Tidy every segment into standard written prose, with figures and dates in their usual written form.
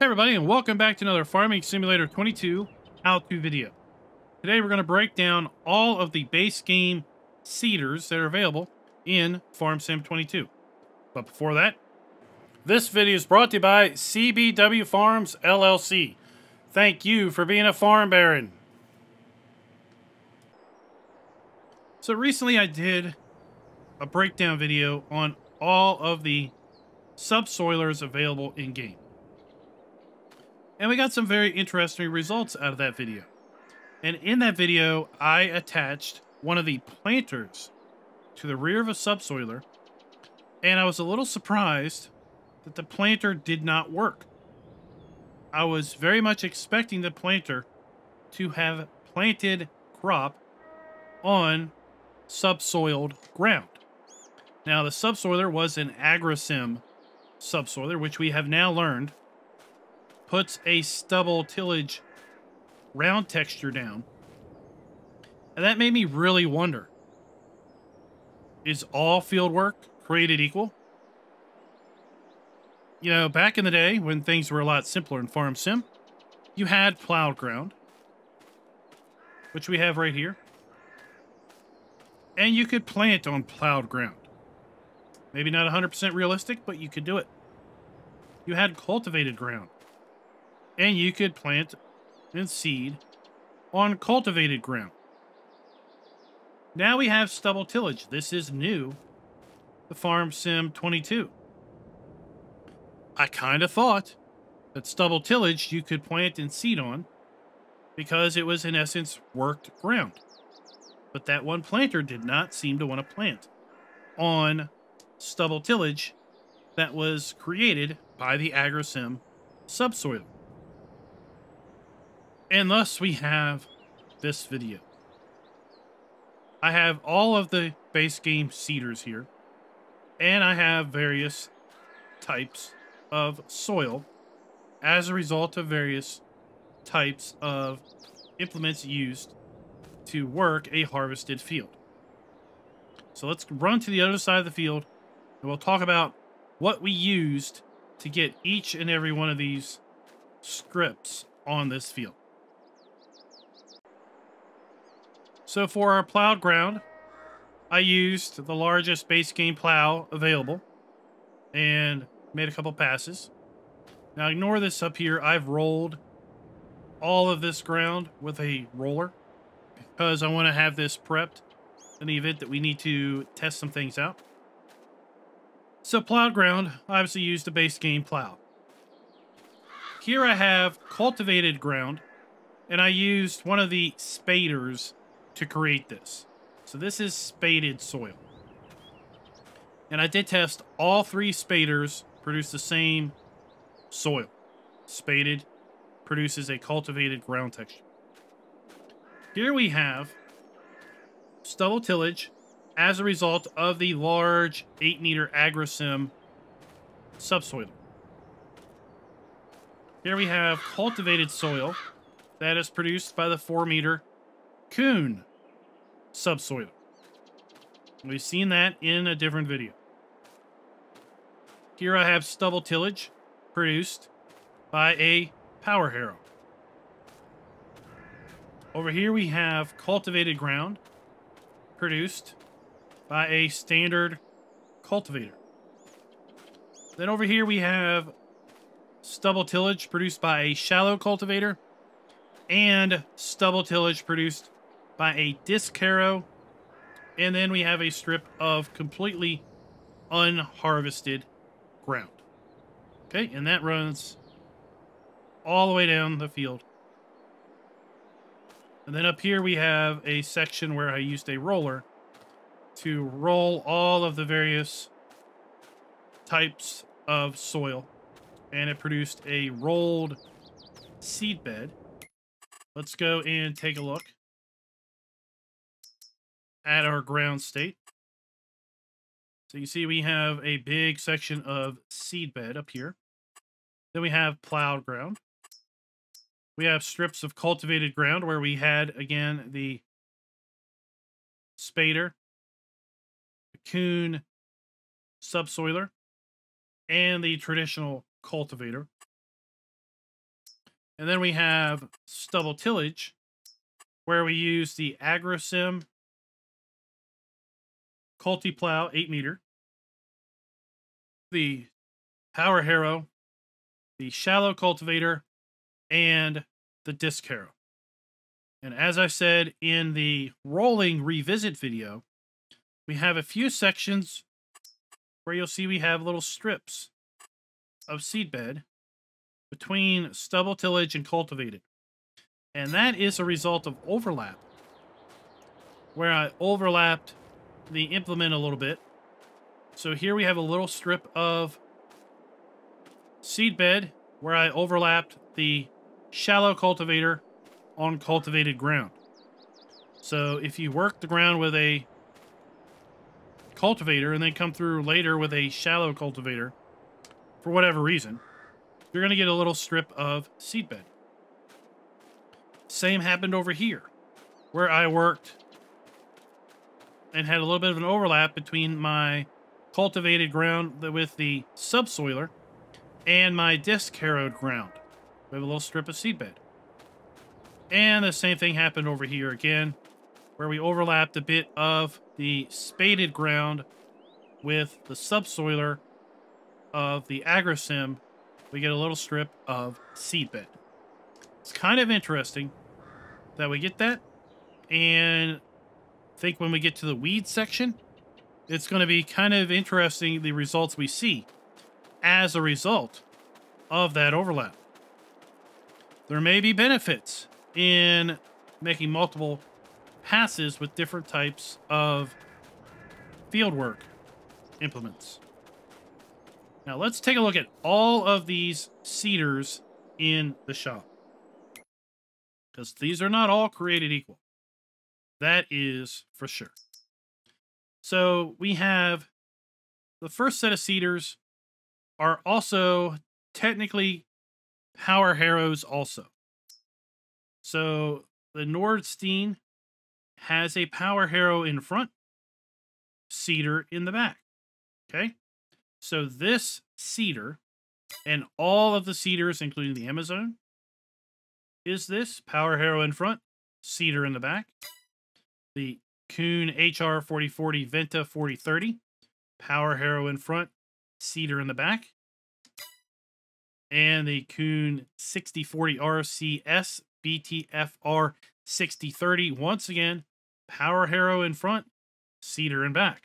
Hey everybody, and welcome back to another Farming Simulator 22 how-to video. Today we're going to break down all of the base game seeders that are available in Farm Sim 22. But before that, this video is brought to you by CBW Farms LLC. Thank you for being a farm baron. So recently I did a breakdown video on all of the subsoilers available in-game. And we got some very interesting results out of that video. And in that video, I attached one of the planters to the rear of a subsoiler. And I was a little surprised that the planter did not work. I was very much expecting the planter to have planted crop on subsoiled ground. Now, the subsoiler was an Agrisem subsoiler, which we have now learned puts a stubble tillage round texture down. And that made me really wonder, is all field work created equal? You know, back in the day when things were a lot simpler in Farm Sim, you had plowed ground, which we have right here. And you could plant on plowed ground. Maybe not 100% realistic, but you could do it. You had cultivated ground. And you could plant and seed on cultivated ground. Now we have stubble tillage. This is new to Farm Sim 22. I kind of thought that stubble tillage you could plant and seed on because it was in essence worked ground. But that one planter did not seem to want to plant on stubble tillage that was created by the Agrisem subsoil. And thus we have this video. I have all of the base game seeders here. And I have various types of soil as a result of various types of implements used to work a harvested field. So let's run to the other side of the field and we'll talk about what we used to get each and every one of these scripts on this field. So for our plowed ground, I used the largest base game plow available and made a couple passes. Now ignore this up here. I've rolled all of this ground with a roller because I want to have this prepped in the event that we need to test some things out. So plowed ground, I obviously used the base game plow. Here I have cultivated ground and I used one of the spaders to create this. So this is spaded soil. And I did test all three spaders produce the same soil. Spaded produces a cultivated ground texture. Here we have stubble tillage as a result of the large 8-meter Agrisem subsoil. Here we have cultivated soil that is produced by the 4-meter Kuhn subsoil. We've seen that in a different video. Here I have stubble tillage produced by a power harrow. Over here we have cultivated ground produced by a standard cultivator. Then over here we have stubble tillage produced by a shallow cultivator and stubble tillage produced by a disc harrow. And then we have a strip of completely unharvested ground. Okay, and that runs all the way down the field. And then up here we have a section where I used a roller to roll all of the various types of soil. And it produced a rolled seed bed. Let's go and take a look at our ground state. So you see we have a big section of seed bed up here. Then we have plowed ground. We have strips of cultivated ground where we had, again, the spader, the Kuhn subsoiler, and the traditional cultivator. And then we have stubble tillage, where we use the Agrisem Cultiplow 8 meter, the power harrow, the shallow cultivator, and the disc harrow. And as I said in the rolling revisit video, we have a few sections where you'll see we have little strips of seedbed between stubble tillage and cultivated. And that is a result of overlap, where I overlapped the implement a little bit. So here we have a little strip of seedbed where I overlapped the shallow cultivator on cultivated ground. So if you work the ground with a cultivator and then come through later with a shallow cultivator, for whatever reason, you're going to get a little strip of seedbed. Same happened over here, where I worked and had a little bit of an overlap between my cultivated ground with the subsoiler and my disc harrowed ground. We have a little strip of seedbed. And the same thing happened over here again, where we overlapped a bit of the spaded ground with the subsoiler of the Agrisem. We get a little strip of seedbed. It's kind of interesting that we get that. And I think when we get to the weed section, it's going to be kind of interesting the results we see as a result of that overlap. There may be benefits in making multiple passes with different types of fieldwork implements. Now let's take a look at all of these seeders in the shop, because these are not all created equal. That is for sure. So we have the first set of seeders are also technically power harrows also. So the Nordsten has a power harrow in front, seeder in the back. Okay. So this seeder, and all of the seeders, including the Amazon, is this power harrow in front, seeder in the back. The Kuhn HR 4040 Venta 4030, power harrow in front, seeder in the back. And the Kuhn 6040 RCS BTFR 6030, once again, power harrow in front, seeder in back.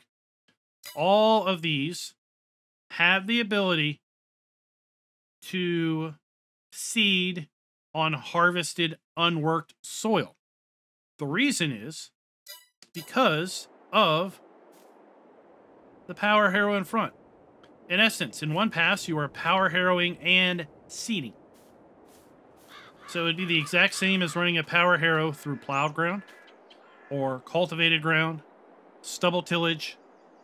All of these have the ability to seed on harvested, unworked soil. The reason is because of the power harrow in front. In essence, in one pass, you are power harrowing and seeding. So it'd be the exact same as running a power harrow through plowed ground, or cultivated ground, stubble tillage,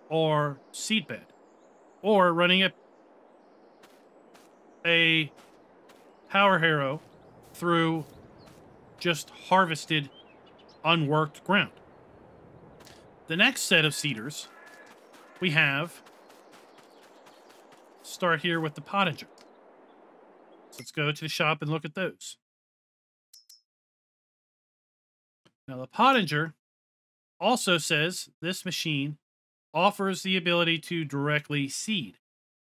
or seedbed, or running a power harrow through just harvested, unworked ground. The next set of seeders we have, start here with the Pottinger. So let's go to the shop and look at those. Now the Pottinger also says this machine offers the ability to directly seed.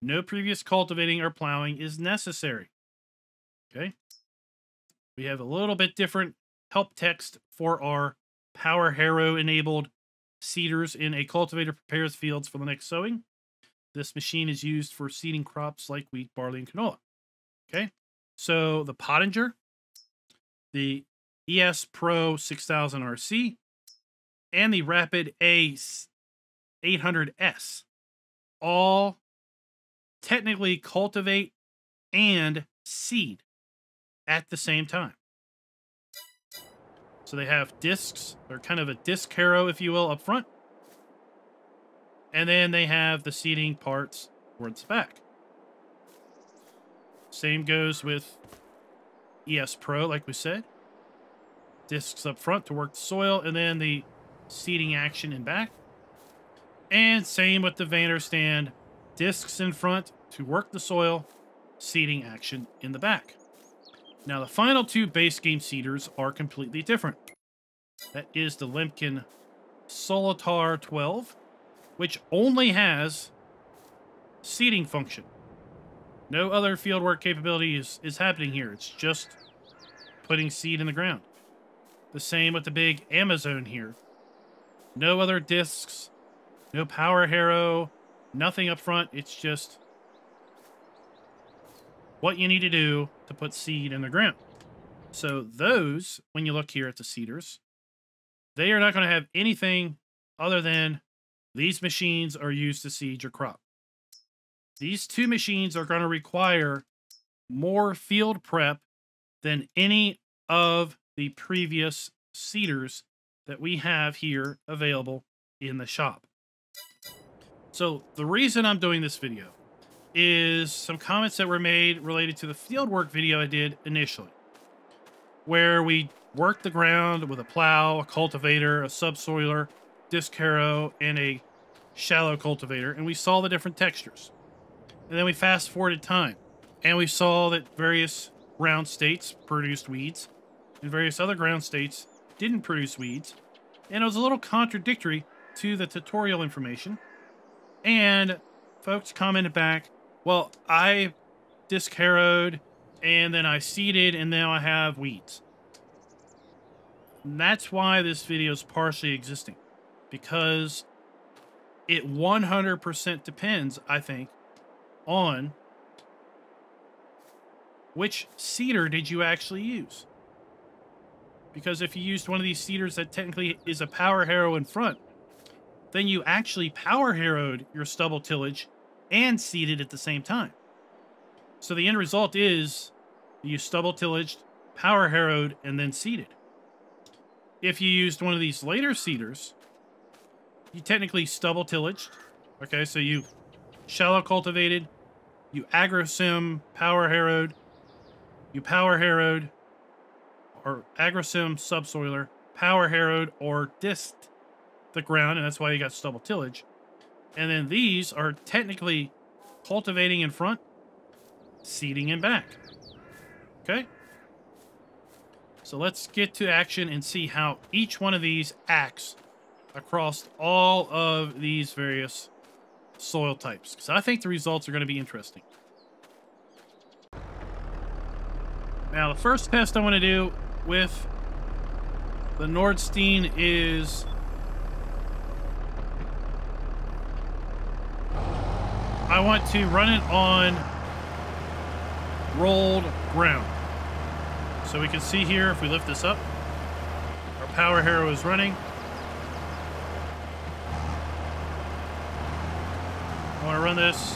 No previous cultivating or plowing is necessary. Okay. We have a little bit different help text for our power harrow enabled seeders in a cultivator prepares fields for the next sowing. This machine is used for seeding crops like wheat, barley, and canola. Okay. So the Pottinger, the ES Pro 6000 RC, and the Rapid A 800S all technically cultivate and seed at the same time. So they have discs. They're kind of a disc harrow, if you will, up front. And then they have the seeding parts towards the back. Same goes with ES Pro, like we said. Discs up front to work the soil, and then the seeding action in back. And same with the Väderstad, discs in front to work the soil, seeding action in the back. Now, the final two base game seeders are completely different. That is the Lemken Solitar 12, which only has seeding function. No other fieldwork capability is happening here. It's just putting seed in the ground. The same with the big Amazon here. No other discs, no power harrow, nothing up front. It's just what you need to do to put seed in the ground. So those, when you look here at the seeders, they are not going to have anything other than these machines are used to seed your crop. These two machines are going to require more field prep than any of the previous seeders that we have here available in the shop. So the reason I'm doing this video is some comments that were made related to the fieldwork video I did initially, where we worked the ground with a plow, a cultivator, a subsoiler, disc harrow, and a shallow cultivator, and we saw the different textures. And then we fast forwarded time, and we saw that various ground states produced weeds, and various other ground states didn't produce weeds, and it was a little contradictory to the tutorial information. And folks commented back, well, I disc harrowed, and then I seeded, and now I have weeds. And that's why this video is partially existing, because it 100% depends, I think, on which seeder did you actually use. Because if you used one of these seeders that technically is a power harrow in front, then you actually power harrowed your stubble tillage and seeded at the same time. So the end result is you stubble tillaged, power harrowed, and then seeded. If you used one of these later seeders, you technically stubble tillaged. Okay, so you shallow cultivated, you Agrisem power harrowed, you power harrowed, or Agrisem subsoiler, power harrowed, or disked the ground, and that's why you got stubble tillage. And then these are technically cultivating in front, seeding in back. Okay? So let's get to action and see how each one of these acts across all of these various soil types, because I think the results are going to be interesting. Now, the first test I want to do with the Nordsten is I want to run it on rolled ground. So we can see here, if we lift this up, our power harrow is running. I want to run this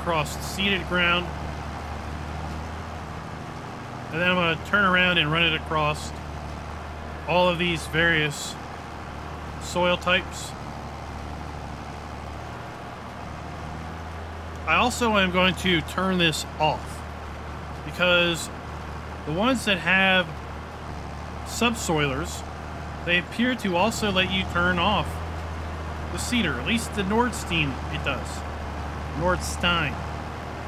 across seeded ground, and then I'm going to turn around and run it across all of these various soil types. I also am going to turn this off, because the ones that have subsoilers, they appear to also let you turn off the seeder, at least the Nordsten it does. Nordsten.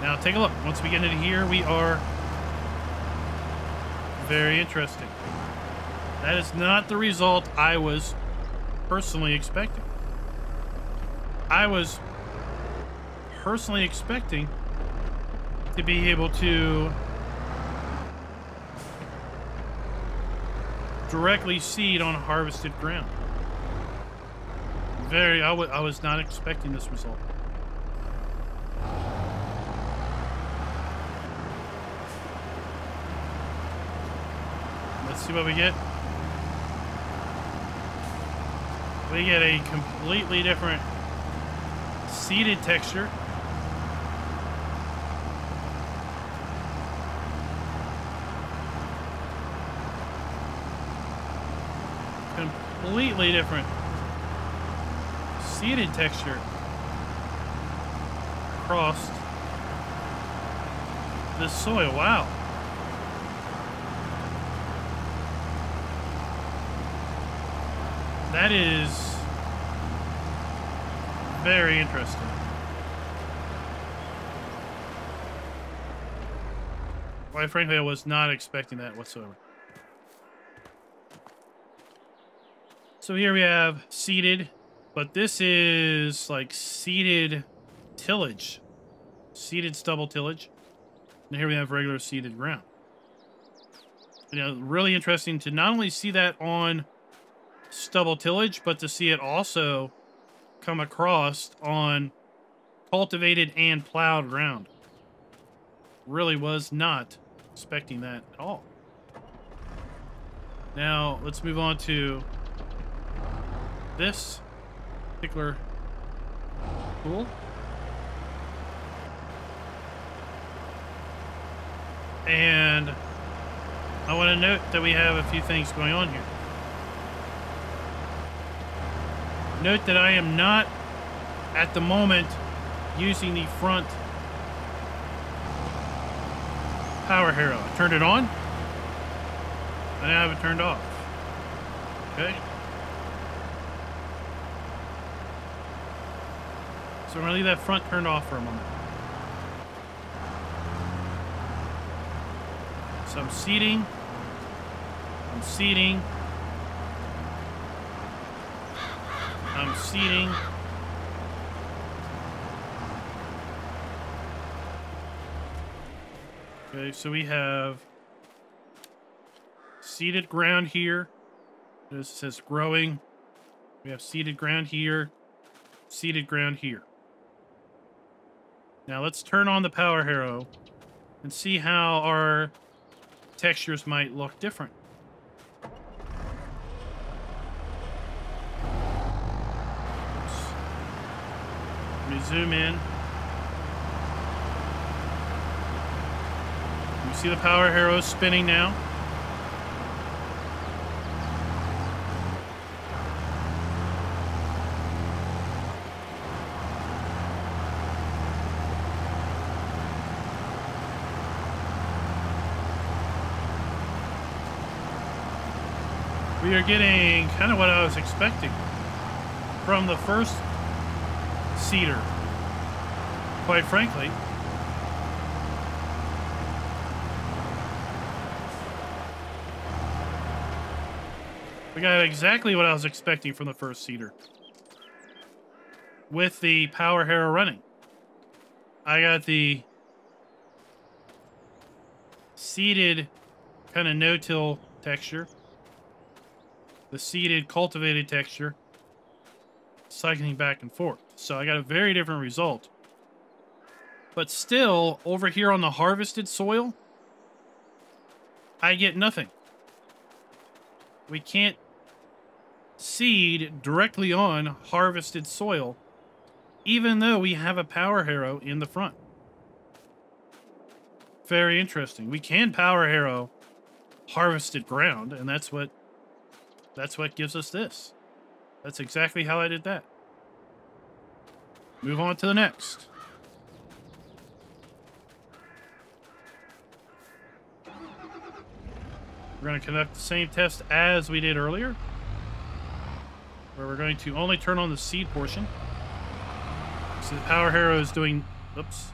Now take a look. Once we get into here, we are very interesting. That is not the result I was personally expecting. I was personally expecting to be able to directly seed on harvested ground. I was not expecting this result. Let's see what we get. We get a completely different seeded texture. Completely different seeded texture across this soil. Wow. That is very interesting. Quite frankly, I was not expecting that whatsoever. So here we have seeded, but this is like seeded tillage, seeded stubble tillage. And here we have regular seeded ground. You know, really interesting to not only see that on stubble tillage, but to see it also come across on cultivated and plowed ground. Really was not expecting that at all. Now, let's move on to this particular tool. And I want to note that we have a few things going on here. Note that I am not, at the moment, using the front power harrow. I turned it on, and now I have it turned off. Okay. So I'm gonna leave that front turned off for a moment. So I'm seeding. I'm seeding. I'm seeding. Okay, so we have seeded ground here. This says growing. We have seeded ground here. Seeded ground here. Now let's turn on the power harrow and see how our textures might look different. Oops. Let me zoom in. You see the power harrow spinning now. We are getting kind of what I was expecting from the first seeder, quite frankly. We got exactly what I was expecting from the first seeder with the power harrow running. I got the seeded kind of no-till texture, the seeded cultivated texture, cycling back and forth. So I got a very different result. But still, over here on the harvested soil, I get nothing. We can't seed directly on harvested soil, even though we have a power harrow in the front. Very interesting. We can power harrow harvested ground, and that's what gives us this. That's exactly how I did that. Move on to the next. We're going to conduct the same test as we did earlier, where we're going to only turn on the seed portion. So the power harrow is doing, oops.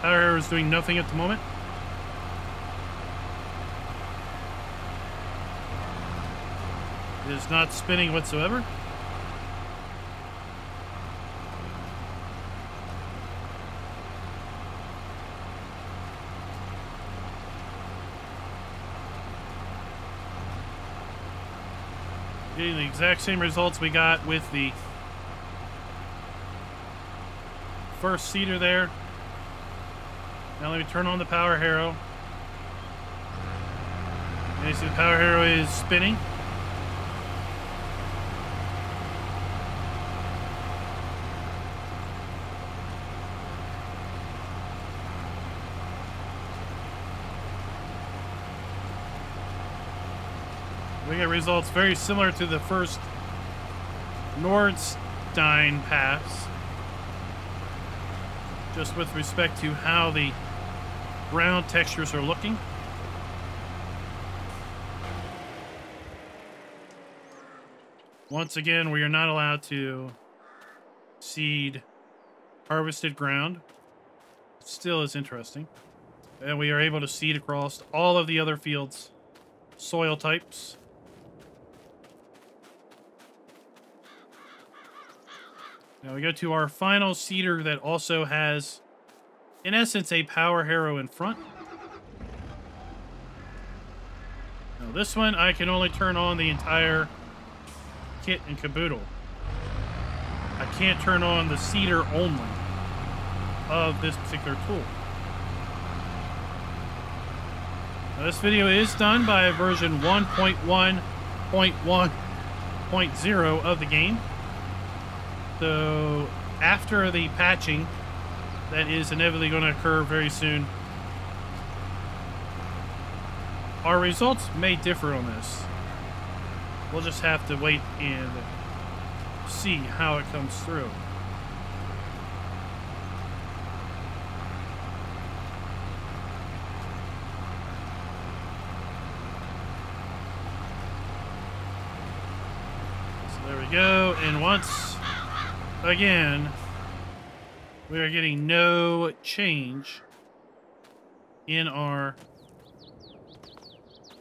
Power harrow is doing nothing at the moment. It is not spinning whatsoever. Getting the exact same results we got with the first seeder there. Now let me turn on the power harrow. And you see the power harrow is spinning. We get results very similar to the first Nordsten pass, just with respect to how the ground textures are looking. Once again, we are not allowed to seed harvested ground. It still is interesting. And we are able to seed across all of the other fields, soil types. Now we go to our final seeder that also has, in essence, a power harrow in front. Now this one, I can only turn on the entire kit and caboodle. I can't turn on the seeder only of this particular tool. Now this video is done by version 1.1.1.0 of the game. So after the patching that is inevitably going to occur very soon, our results may differ on this. We'll just have to wait and see how it comes through. So there we go, and once again, we are getting no change in our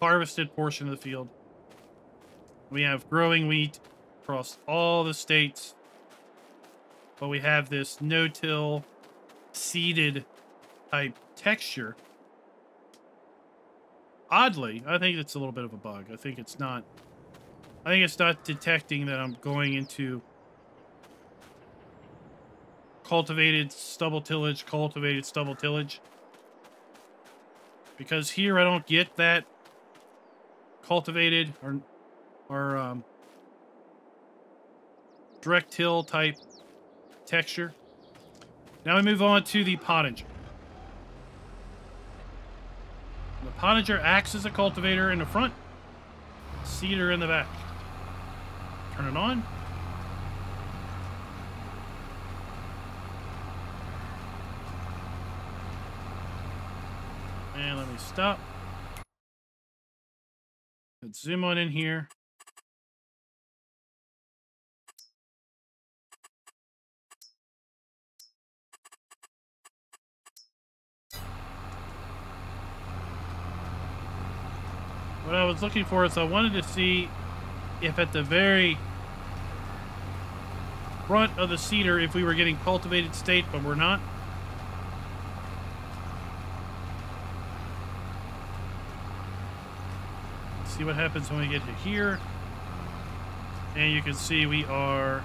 harvested portion of the field. We have growing wheat across all the states, but we have this no-till seeded type texture. Oddly, I think it's a little bit of a bug. I think it's not detecting that I'm going into cultivated stubble tillage, cultivated stubble tillage. Because here I don't get that cultivated or direct till type texture. Now we move on to the Pottinger. The Pottinger acts as a cultivator in the front, seeder in the back. Turn it on. And let me stop. Let's zoom on in here. What I was looking for is I wanted to see if at the very front of the seeder, if we were getting cultivated state, but we're not. See what happens when we get to here. And you can see we are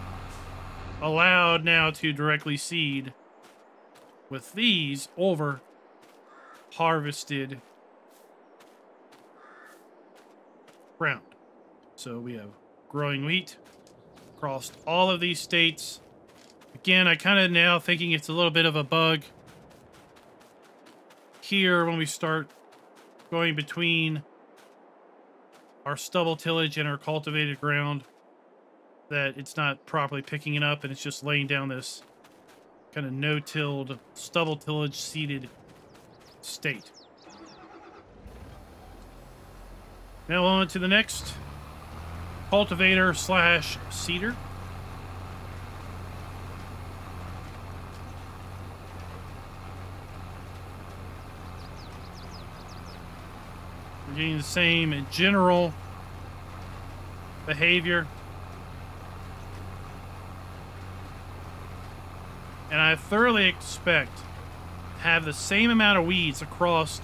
allowed now to directly seed with these over harvested ground. So we have growing wheat across all of these states. Again, I kind of now thinking it's a little bit of a bug here when we start going between our stubble tillage and our cultivated ground, that it's not properly picking it up and it's just laying down this kind of no-tilled stubble tillage seeded state. Now on to the next cultivator slash seeder. We're getting the same general behavior. And I thoroughly expect to have the same amount of weeds across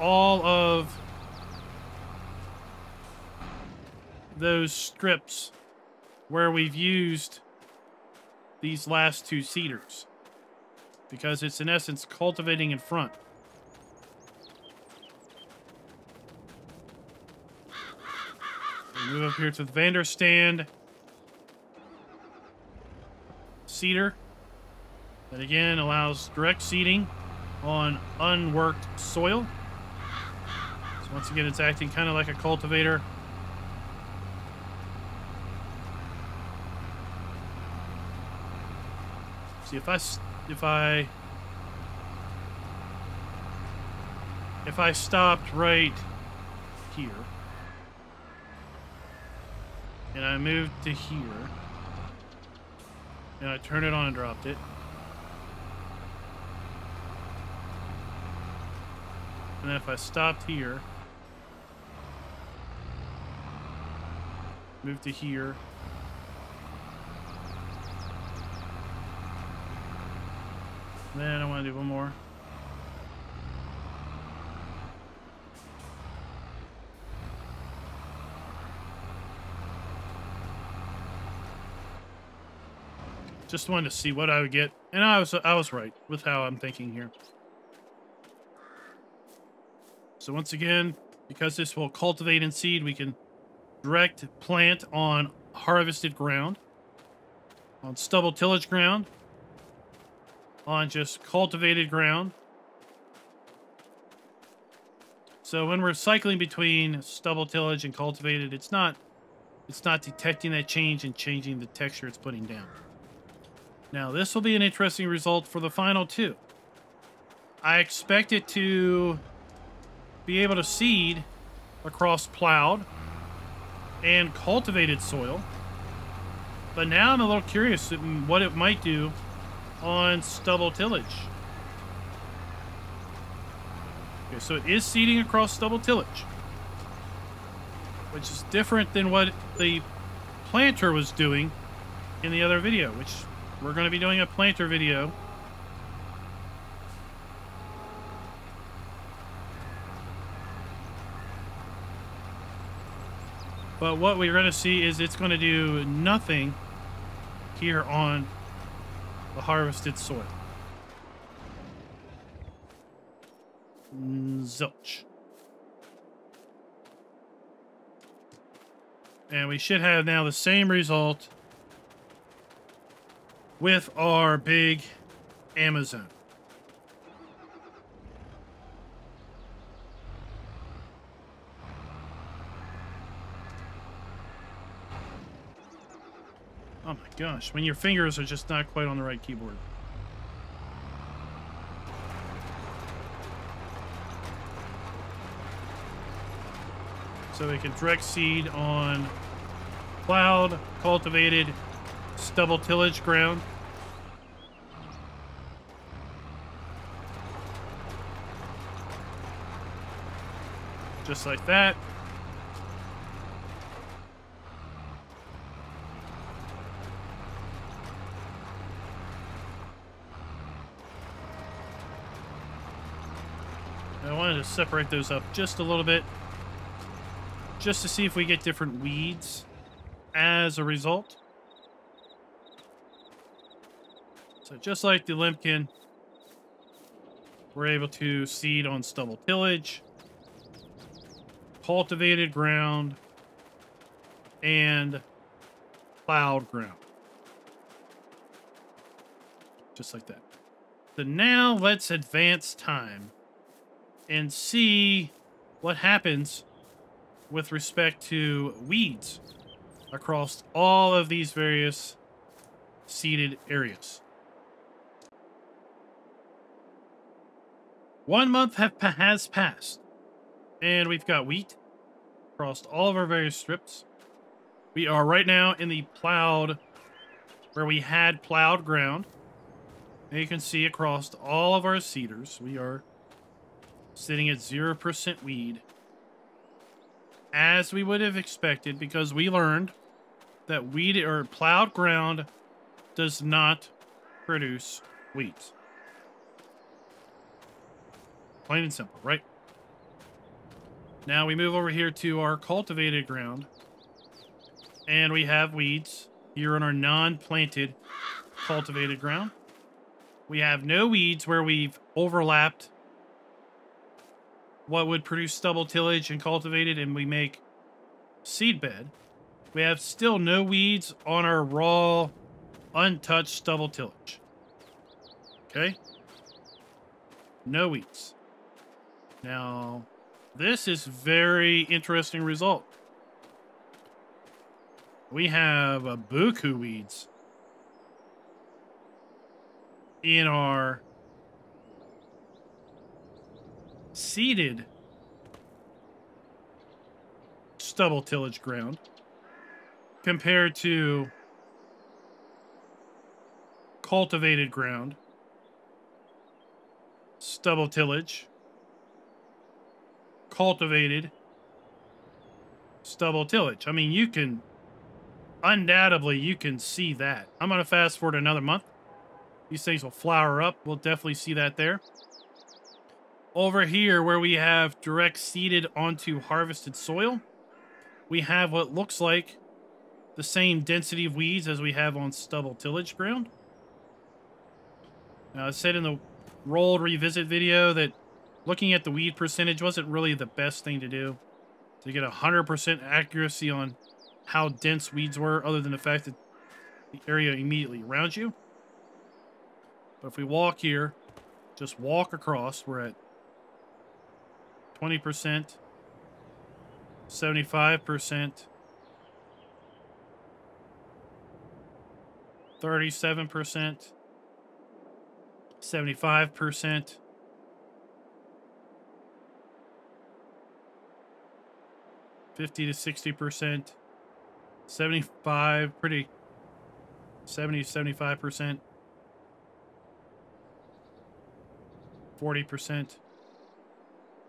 all of those strips where we've used these last two seeders, because it's in essence cultivating in front. Move up here to the Väderstad seeder. That again allows direct seeding on unworked soil. So once again, it's acting kind of like a cultivator. See if I stopped right here. And I moved to here. And I turned it on and dropped it. And then if I stopped here, move to here, then I want to do one more. Just wanted to see what I would get, and I was right with how I'm thinking here. So once again, because this will cultivate and seed, we can direct plant on harvested ground, on stubble tillage ground, on just cultivated ground. So when we're cycling between stubble tillage and cultivated, it's not detecting that change and changing the texture it's putting down. Now, this will be an interesting result for the final two. I expect it to be able to seed across plowed and cultivated soil. But now I'm a little curious what it might do on stubble tillage. Okay, so it is seeding across stubble tillage, which is different than what the planter was doing in the other video, which we're going to be doing a planter video. But what we're going to see is it's going to do nothing here on the harvested soil. Zilch. And we should have now the same result with our big Amazon. Oh my gosh, when your fingers are just not quite on the right keyboard. So we can direct seed on plowed, cultivated, stubble tillage ground. Just like that. I wanted to separate those up just a little bit, just to see if we get different weeds as a result. So just like the Lemken, we're able to seed on stubble tillage, cultivated ground, and plowed ground. Just like that. So now let's advance time and see what happens with respect to weeds across all of these various seeded areas. 1 month has passed, and we've got wheat across all of our various strips. We are right now in the plowed, where we had plowed ground. And you can see across all of our seeders, we are sitting at 0% weed, as we would have expected, because we learned that weed or plowed ground does not produce wheat. Plain and simple, right? Now we move over here to our cultivated ground, and we have weeds here on our non-planted cultivated ground. We have no weeds where we've overlapped what would produce stubble tillage and cultivated, and we make seed bed. We have still no weeds on our raw, untouched stubble tillage. Okay? No weeds. Now, this is very interesting result. We have a buku weeds in our seeded stubble tillage ground compared to cultivated ground, stubble tillage, cultivated stubble tillage. I mean, you can undoubtedly, you can see that. I'm going to fast forward another month. These things will flower up. We'll definitely see that there. Over here where we have direct seeded onto harvested soil, we have what looks like the same density of weeds as we have on stubble tillage ground. Now, I said in the rolled revisit video that looking at the weed percentage wasn't really the best thing to do to get 100% accuracy on how dense weeds were, other than the fact that the area immediately around you. But if we walk here, just walk across, we're at 20%, 75%, 37%, 75%, 50 to 60%, 75, 70 to 75%, 40%,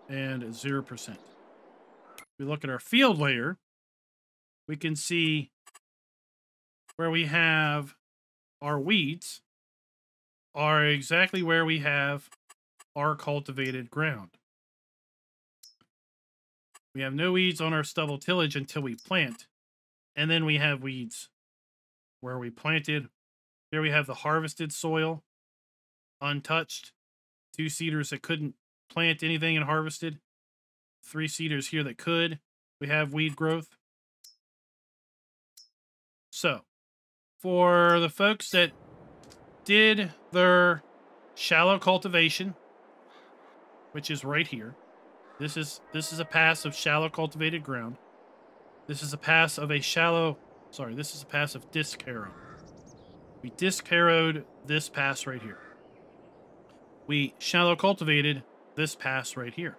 and 0%. If we look at our field layer, we can see where we have our weeds are exactly where we have our cultivated ground. We have no weeds on our stubble tillage until we plant, and then we have weeds where we planted. Here we have the harvested soil, untouched. Two seeders that couldn't plant anything and harvested. Three seeders here that could. We have weed growth. So, for the folks that did their shallow cultivation, which is right here, this is a pass of shallow cultivated ground. This is a pass of a shallow, sorry, this is a pass of disc harrow. We disc harrowed this pass right here. We shallow cultivated this pass right here.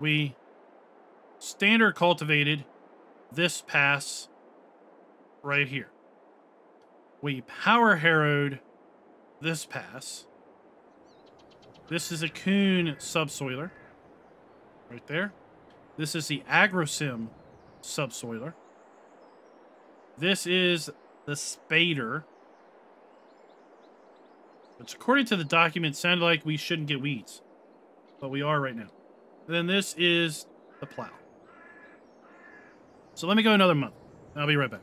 We standard cultivated this pass right here. We power harrowed this pass. This is a Kuhn subsoiler right there. This is the Agrisem subsoiler. This is the spader, which according to the document sounded like we shouldn't get weeds, but we are right now. And then this is the plow. So let me go another month. I'll be right back.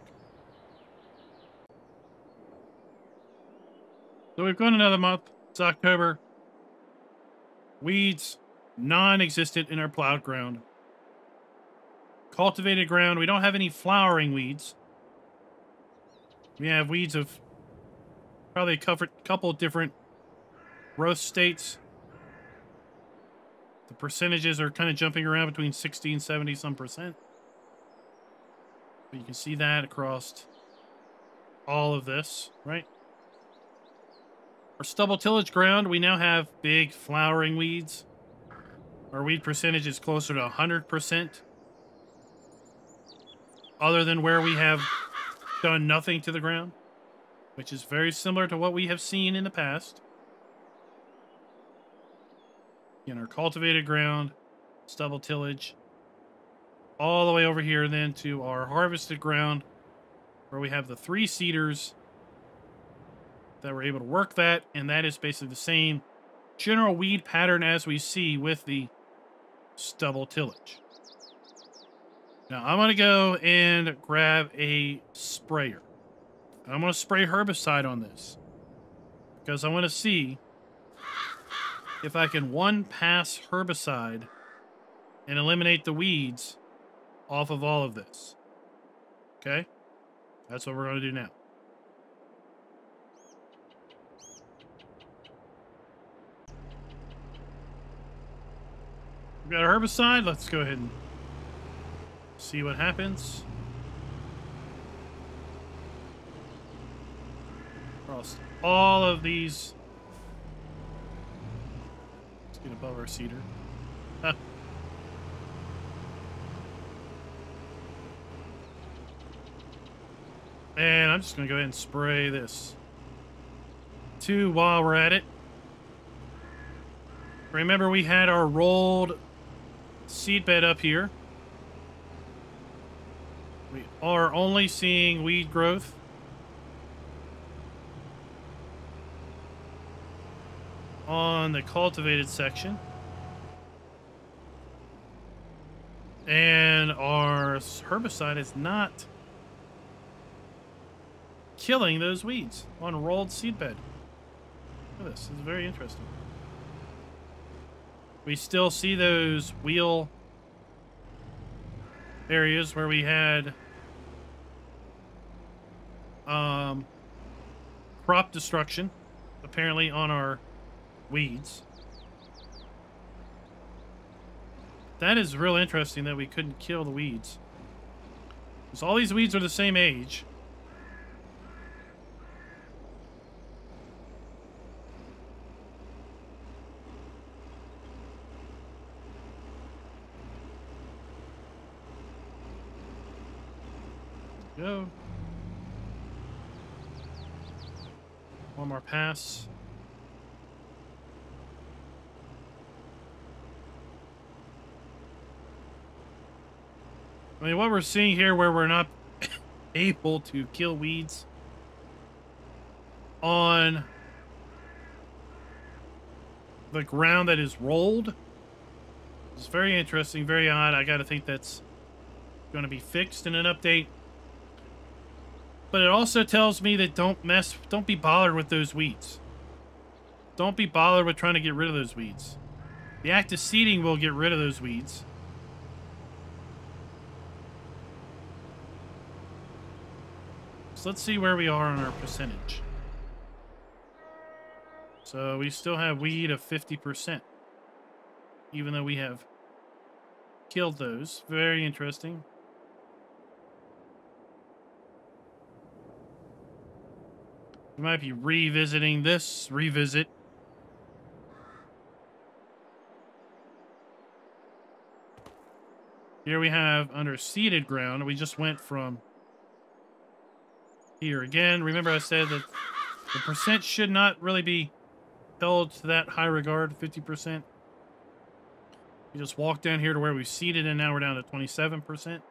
So we've gone another month. It's October. Weeds non-existent in our plowed ground. Cultivated ground, we don't have any flowering weeds. We have weeds of probably a couple of different growth states. The percentages are kind of jumping around between 60 and 70 some percent. But you can see that across all of this, right? Our stubble tillage ground, we now have big flowering weeds. Our weed percentage is closer to 100%. Other than where we have done nothing to the ground, which is very similar to what we have seen in the past. In our cultivated ground, stubble tillage, all the way over here then to our harvested ground, where we have the three seeders that were able to work that, and that is basically the same general weed pattern as we see with the stubble tillage. Now I'm going to go and grab a sprayer. I'm going to spray herbicide on this because I want to see if I can one-pass herbicide and eliminate the weeds off of all of this. Okay? That's what we're going to do now. We've got a herbicide. Let's go ahead and see what happens. All of these. Let's get above our cedar. Huh. And I'm just going to go ahead and spray this too while we're at it. Remember, we had our rolled seed bed up here. We are only seeing weed growth. On the cultivated section. And our herbicide is not killing those weeds on rolled seedbed. Look at this, it's very interesting. We still see those wheel areas where we had crop destruction, apparently on our weeds. That is real interesting that we couldn't kill the weeds. Because all these weeds are the same age. Go. One more pass. I mean, what we're seeing here where we're not able to kill weeds on the ground that is rolled, it's very interesting, very odd. I gotta think that's going to be fixed in an update. But it also tells me that don't be bothered with those weeds. Don't be bothered with trying to get rid of those weeds. The act of seeding will get rid of those weeds. Let's see where we are on our percentage. So we still have weed of 50%, even though we have killed those. Very interesting. We might be revisiting this revisit. Here we have under seeded ground. We just went from here again. Remember I said that the percent should not really be held to that high regard, 50%. You just walk down here to where we seeded, and now we're down to 27%.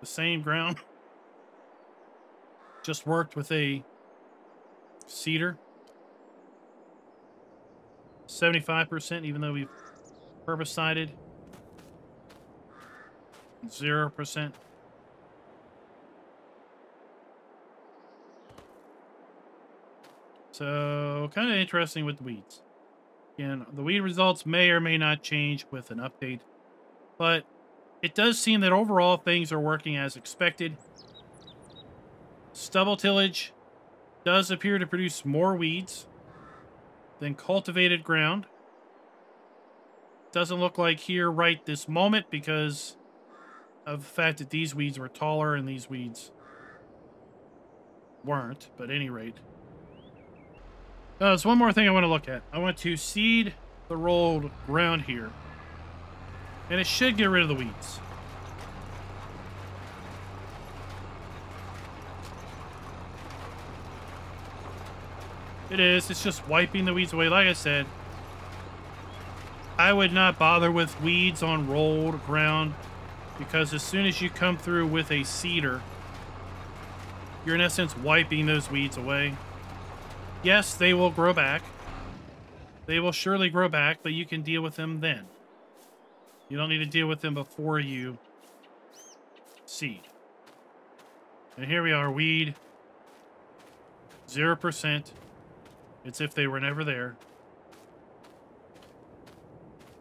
The same ground. Just worked with a seeder. 75%, even though we've herbicided. 0%. So, kind of interesting with the weeds. Again, the weed results may or may not change with an update. But it does seem that overall things are working as expected. Stubble tillage does appear to produce more weeds than cultivated ground. Doesn't look like here right this moment because of the fact that these weeds were taller and these weeds weren't. But at any rate... There's one more thing I want to look at. I want to seed the rolled ground here. And it should get rid of the weeds. It is. It's just wiping the weeds away. Like I said, I would not bother with weeds on rolled ground because as soon as you come through with a seeder, you're in essence wiping those weeds away. Yes, they will grow back. They will surely grow back, but you can deal with them then. You don't need to deal with them before you seed. And here we are, weed. 0%. It's if they were never there.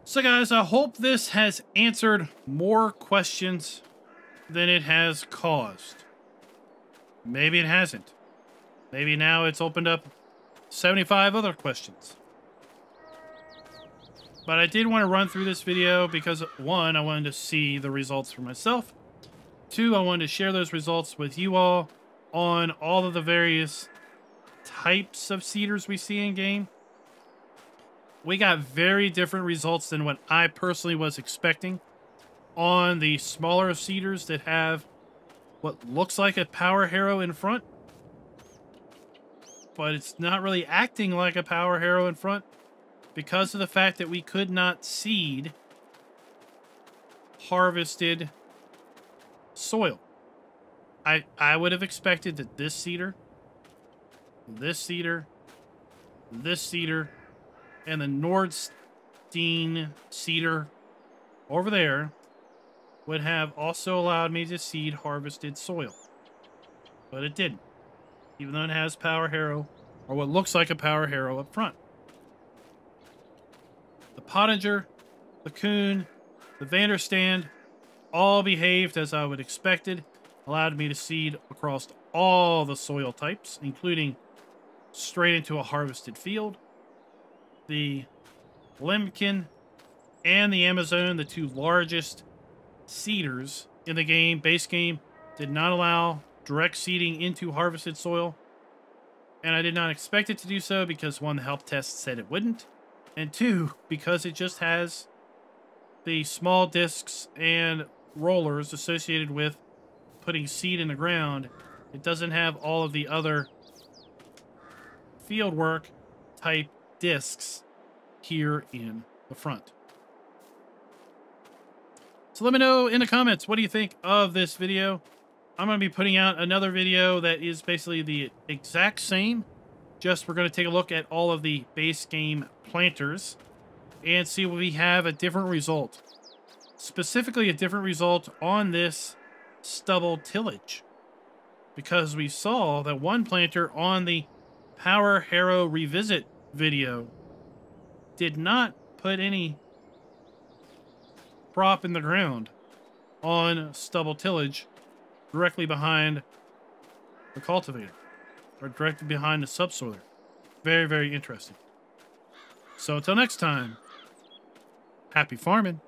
So guys, I hope this has answered more questions than it has caused. Maybe it hasn't. Maybe now it's opened up 75 other questions. But I did want to run through this video because, one, I wanted to see the results for myself. Two, I wanted to share those results with you all on all of the various types of seeders we see in-game. We got very different results than what I personally was expecting on the smaller seeders that have what looks like a power harrow in front. But it's not really acting like a power harrow in front because of the fact that we could not seed harvested soil. I would have expected that this cedar, and the Nordsten cedar over there would have also allowed me to seed harvested soil. But it didn't, even though it has power harrow, or what looks like a power harrow up front. The Pottinger, the Kuhn, the Väderstad all behaved as I would expected, allowed me to seed across all the soil types, including straight into a harvested field. The Lemken and the Amazon, the two largest seeders in the game, base game, did not allow direct seeding into harvested soil. And I did not expect it to do so because, one, the health test said it wouldn't, and two, because it just has the small discs and rollers associated with putting seed in the ground. It doesn't have all of the other fieldwork type discs here in the front. So let me know in the comments, what do you think of this video? I'm going to be putting out another video that is basically the exact same, just we're going to take a look at all of the base game planters and see if we have a different result, specifically a different result on this stubble tillage, because we saw that one planter on the power harrow revisit video did not put any prop in the ground on stubble tillage directly behind the cultivator or directly behind the subsoiler. Very, very interesting. So until next time, happy farming.